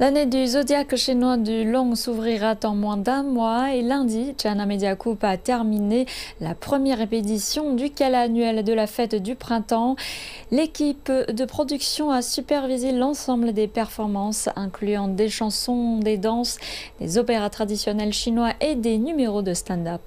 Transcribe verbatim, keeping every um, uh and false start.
L'année du zodiaque chinois du Loong s'ouvrira dans moins d'un mois et lundi, China Media Group a terminé la première édition du Gala annuel de la Fête du Printemps. L'équipe de production a supervisé l'ensemble des performances, incluant des chansons, des danses, des opéras traditionnels chinois et des numéros de stand-up.